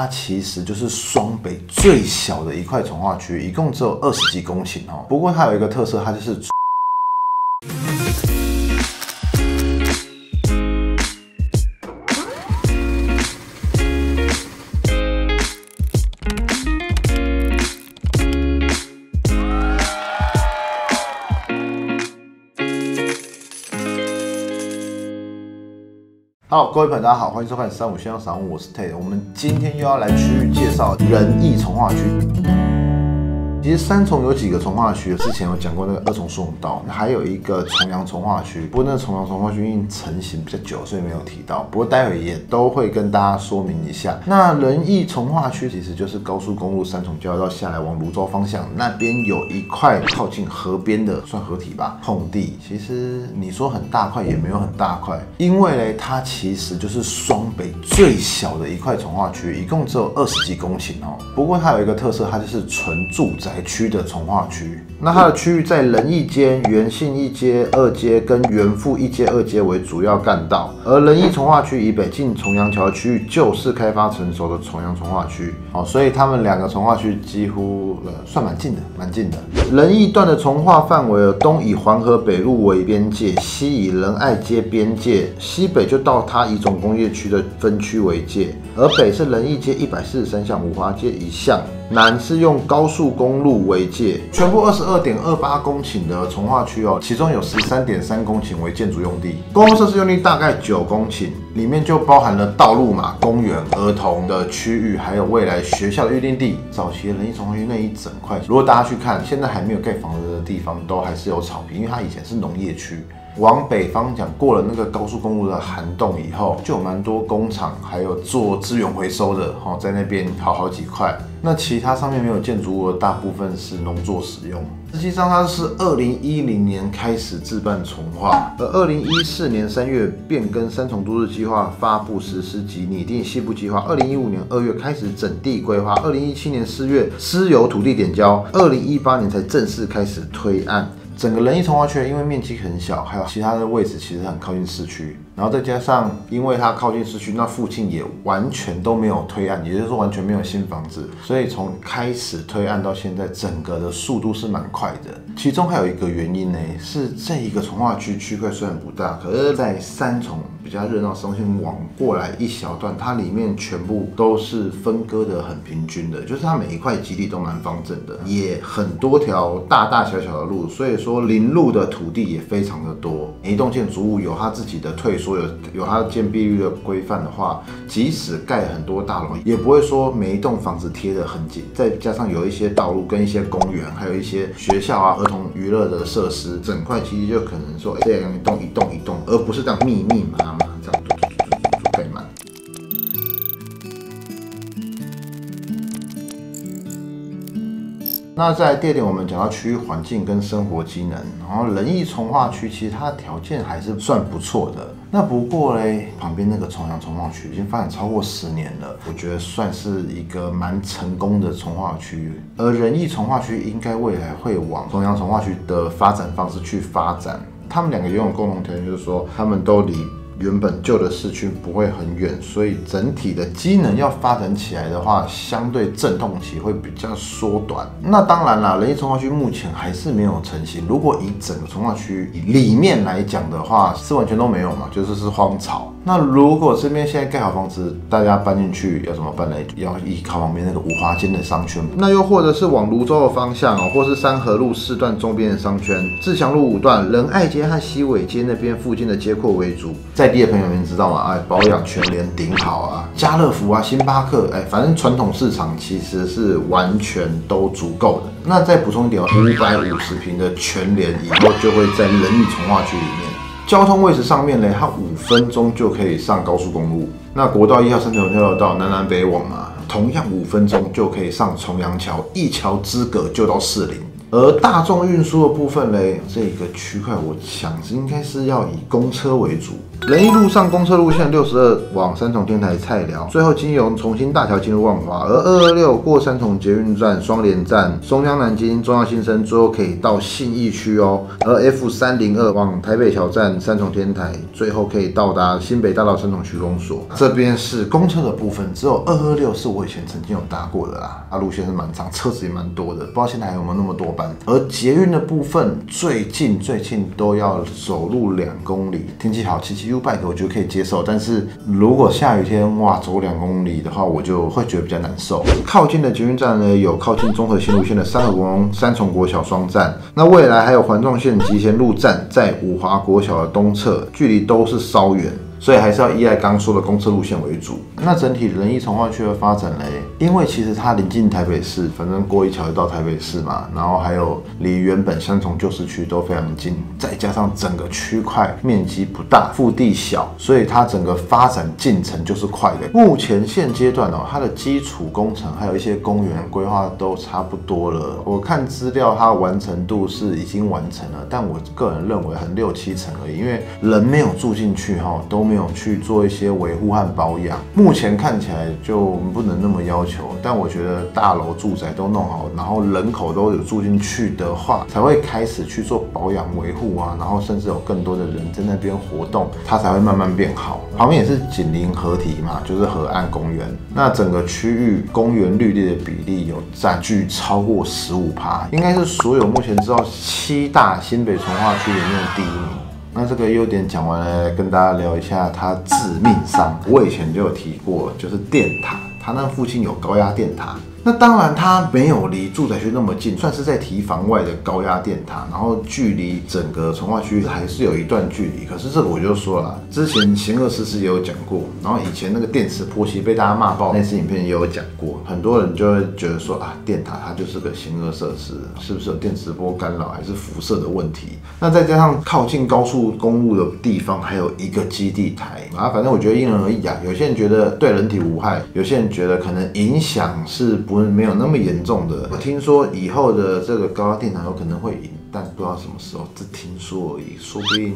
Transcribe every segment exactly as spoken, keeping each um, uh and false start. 它其实就是双北最小的一块从化区，一共只有二十几公顷哦。不过它有一个特色，它就是。 Hello， 各位朋友，大家好，欢迎收看三五先生赏物，我是 Tate。我们今天又要来区域介绍仁义从化区。其实三重有几个从化区，之前有讲过那个二重松道，还有一个重阳从化区。不过那个重阳从化区因为成型比较久，所以没有提到。不过待会也都会跟大家说明一下。那仁义从化区其实就是高速公路三重交流道下来往芦洲方向那边有一块靠近河边的，算河体吧，空地。其实你说很大块也没有很大块，因为嘞它其实就是双北最小的一块从化区，一共只有二十几公顷哦。不过它有一个特色，它就是纯住宅 区的从化区，那它的区域在仁义街、元信一街、二街跟元富一街、二街为主要干道，而仁义从化区以北近重阳桥区域就是开发成熟的重阳从化区。好，所以他们两个从化区几乎呃算蛮近的，蛮近的。仁义段的从化范围，东以环河北路为边界，西以仁爱街边界，西北就到它乙种工业区的分区为界，而北是仁义街一百四十三巷、五华街一巷。 南是用高速公路为界，全部二十二点二八公顷的从化区哦，其中有十三点三公顷为建筑用地，公共设施用地大概九公顷，里面就包含了道路嘛、公园、儿童的区域，还有未来学校的预定地。早期的仁义从化区那一整块，如果大家去看，现在还没有盖房子的地方，都还是有草坪，因为它以前是农业区。 往北方讲，过了那个高速公路的涵洞以后，就有蛮多工厂，还有做资源回收的，哈，在那边好好几块。那其他上面没有建筑物的，大部分是农作使用。实际上，它是二零一零年开始自办从化，而二零一四年三月变更三重都市计划发布实施及拟定西部计划。二零一五年二月开始整地规划，二零一七年四月私有土地点交，二零一八年才正式开始推案。 整个仁义从化区因为面积很小，还有其他的位置其实很靠近市区，然后再加上因为它靠近市区，那附近也完全都没有推案，也就是说完全没有新房子，所以从开始推案到现在，整个的速度是蛮快的。其中还有一个原因呢，是这一个从化区区块虽然不大，可是在三重比较热闹的中心往过来一小段，它里面全部都是分割的很平均的，就是它每一块基地都蛮方正的，也很多条大大小小的路，所以说。 说林路的土地也非常的多，每一栋建筑物有它自己的退缩，有有它建蔽率的规范的话，即使盖很多大楼，也不会说每一栋房子贴得很紧。再加上有一些道路跟一些公园，还有一些学校啊、儿童娱乐的设施，整块其实就可能说这样一栋一栋一栋，而不是这样密密麻麻这样盖满。 那在第二点，我们讲到区域环境跟生活机能，然后仁义从化区其实它条件还是算不错的。那不过嘞，旁边那个重阳从化区已经发展超过十年了，我觉得算是一个蛮成功的从化区。而仁义从化区应该未来会往重阳从化区的发展方式去发展。他们两个拥有共同条件，就是说他们都离 原本旧的市区不会很远，所以整体的机能要发展起来的话，相对阵痛期会比较缩短。那当然啦，仁义从化区目前还是没有成型。如果以整个从化区里面来讲的话，是完全都没有嘛，就是是荒草。那如果这边现在盖好房子，大家搬进去要怎么办呢？要依靠旁边那个五华街的商圈，那又或者是往芦洲的方向哦，或是三和路四段周边的商圈，自强路五段、仁爱街和西尾街那边附近的街廓为主。在 在地的朋友们知道吗？哎，保养全联、顶好啊、家乐福啊、星巴克，哎，反正传统市场其实是完全都足够的。那再补充一点，五百五十平的全联以后就会在仁义从化区里面。交通位置上面呢，它五分钟就可以上高速公路。那国道一号、三重交流道南南北往嘛，同样五分钟就可以上重阳桥，一桥之隔就到士林。 而大众运输的部分嘞，这个区块我想应该是要以公车为主。仁义路上公车路线六十二往三重天台菜寮，最后经由重新大桥进入万华，而二二六过三重捷运站、双连站、松江南京、中央新生，最后可以到信义区哦。而 F 三零二往台北桥站、三重天台，最后可以到达新北大道三重区公所。这边是公车的部分，只有二二六是我以前曾经有搭过的啦，它路线是蛮长，车子也蛮多的，不知道现在还有没有那么多班。而捷运的部分，最近最近都要走路两公里，天气好，骑骑 U bike 我觉得可以接受，但是如果下雨天哇，走两公里的话，我就会觉得比较难受。靠近的捷运站呢，有靠近综合新路线的三和国中、三重国小双站，那未来还有环状线集贤路站在五华国小的东侧，距离都是稍远。所以还是要依赖刚说的公车路线为主。那整体仁义从化区的发展嘞，因为其实它临近台北市，反正过一桥就到台北市嘛，然后还有离原本三重旧市区都非常近，再加上整个区块面积不大，腹地小，所以它整个发展进程就是快的。目前现阶段哦，它的基础工程还有一些公园规划都差不多了。我看资料，它完成度是已经完成了，但我个人认为很六七成而已，因为人没有住进去哈，都。没有去做一些维护和保养，目前看起来就不能那么要求。但我觉得大楼住宅都弄好，然后人口都有住进去的话，才会开始去做保养维护啊，然后甚至有更多的人在那边活动，它才会慢慢变好。旁边也是紧邻河堤嘛，就是河岸公园，那整个区域公园绿地的比例有占据超过十五趴，应该是所有目前知道七大新北从化区里面的第一名。那这个优点讲完了，跟大家聊一下它致命伤。我以前就有提过，就是电塔，它那附近有高压电塔。那当然，它没有离住宅区那么近，算是在堤防外的高压电塔，然后距离整个从化区还是有一段距离。可是这个我就说了，之前贤恶实事也有讲过，然后以前那个电磁波奇被大家骂爆那次影片也有讲过，很多人就会觉得说啊，电塔它就是个贤恶设施，是不是有电磁波干扰还是辐射的问题？那再加上靠近高速公路的地方还有一个基地台啊，反正我觉得因人而异啊，有些人觉得对人体无害，有些人觉得可能影响是不。没有那么严重的。我听说以后的这个高压电塔有可能会引，但不知道什么时候，只听说而已，说不定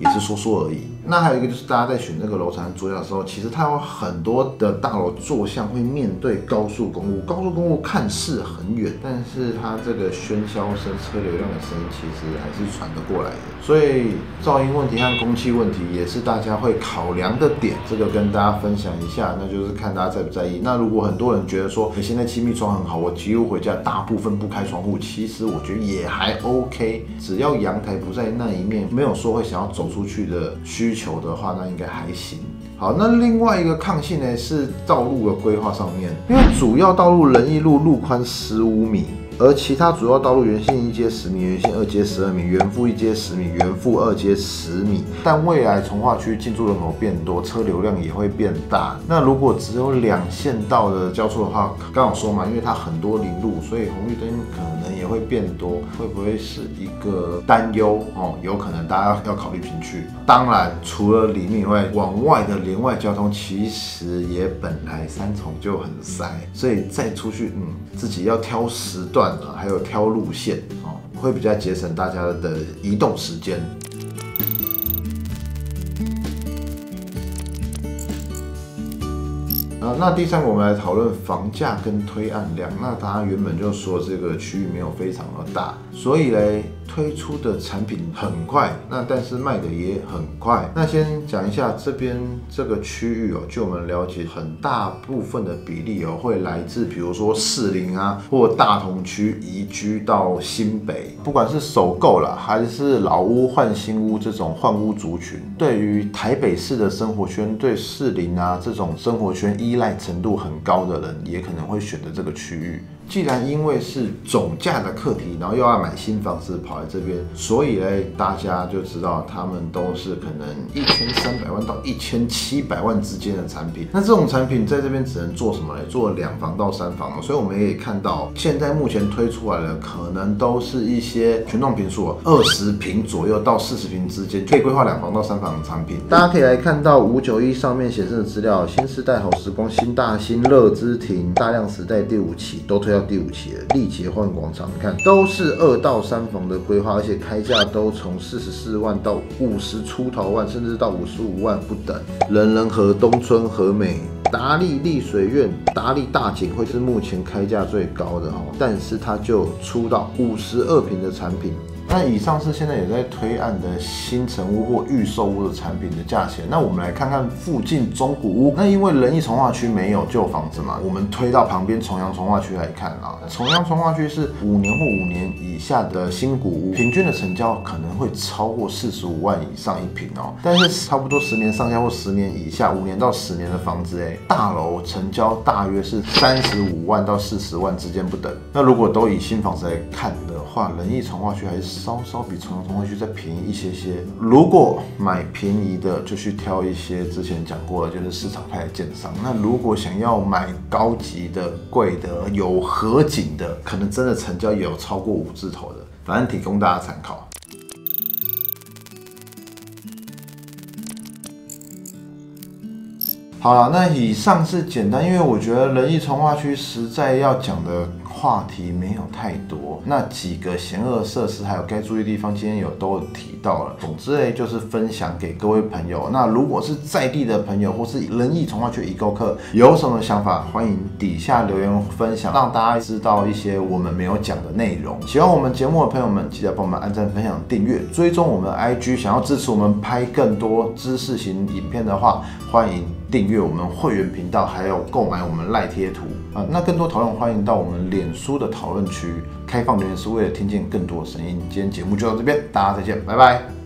也是说说而已。那还有一个就是大家在选这个楼层主要的时候，其实它有很多的大楼坐向会面对高速公路，高速公路看似很远，但是它这个喧嚣声、车流量的声音其实还是传得过来的，所以噪音问题和空气问题也是大家会考量的点。这个跟大家分享一下，那就是看大家在不在意。那如果很多人觉得说，欸、现在气密窗很好，我几乎回家大部分不开窗户，其实我觉得也还 OK， 只要阳台不在那一面，没有说会想要走出去的需求。需求的话，那应该还行。好，那另外一个抗性呢是道路的规划上面，因为主要道路仁义路路宽十五米，而其他主要道路原线一街十米，原线二街十二米，原复一街十米，原复二街十米。但未来从化区进驻人口变多，车流量也会变大。那如果只有两线道的交错的话，刚好说嘛，因为它很多林路，所以红绿灯可能也会变多，会不会是一个担忧哦？有可能大家要考虑进去。当然，除了里面以外，往外的连外交通其实也本来三重就很塞，所以再出去，嗯，自己要挑时段。还有挑路线哦，会比较节省大家的移动时间。啊，那第三个我们来讨论房价跟推案量。那大家原本就说这个区域没有非常的大，所以嘞。推出的产品很快，那但是卖的也很快。那先讲一下这边这个区域哦，据我们了解，很大部分的比例哦会来自比如说士林啊或大同区移居到新北，不管是首购啦还是老屋换新屋这种换屋族群，对于台北市的生活圈，对士林啊这种生活圈依赖程度很高的人，也可能会选择这个区域。既然因为是总价的课题，然后又要买新房子跑来这边，所以呢，大家就知道他们都是可能一千三百万到一千七百万之间的产品。那这种产品在这边只能做什么呢？做两房到三房了。所以我们也可以看到，现在目前推出来的可能都是一些群众坪数二十坪左右到四十坪之间，可以规划两房到三房的产品。大家可以来看到五九一上面显示的资料，新世代好时光。光新大新、乐之庭、大量时代第五期都推到第五期了。力捷换广场，你看都是二到三房的规划，而且开价都从四十四万到五十出头万，甚至到五十五万不等。人人和、东村和美、达利丽水苑、达利大景会是目前开价最高的哦，但是它就出到五十二坪的产品。 那以上是现在也在推案的新成屋或预售屋的产品的价钱。那我们来看看附近中古屋。那因为仁义从化区没有旧房子嘛，我们推到旁边重阳从化区来看啊。重阳从化区是五年或五年以下的新古屋，平均的成交可能会超过四十五万以上一坪哦。但是差不多十年上下或十年以下，五年到十年的房子，哎，大楼成交大约是三十五万到四十万之间不等。那如果都以新房子来看的话，仁义从化区还是 稍稍比重阳从化区再便宜一些些。如果买便宜的，就去挑一些之前讲过的，就是市场派的建商。那如果想要买高级的、贵的、有河景的，可能真的成交也有超过五字头的。反正提供大家参考。 好了，那以上是简单，因为我觉得仁义从化区实在要讲的话题没有太多，那几个险恶设施还有该注意的地方，今天有都有提到了。总之呢，就是分享给各位朋友。那如果是在地的朋友或是仁义从化区已购客，有什么想法，欢迎底下留言分享，让大家知道一些我们没有讲的内容。喜欢我们节目的朋友们，记得帮我们按赞、分享、订阅、追踪我们的 I G。想要支持我们拍更多知识型影片的话，欢迎订阅 我们会员频道，还有购买我们赖贴图啊，那更多讨论欢迎到我们脸书的讨论区，开放留言是为了听见更多的声音。今天节目就到这边，大家再见，拜拜。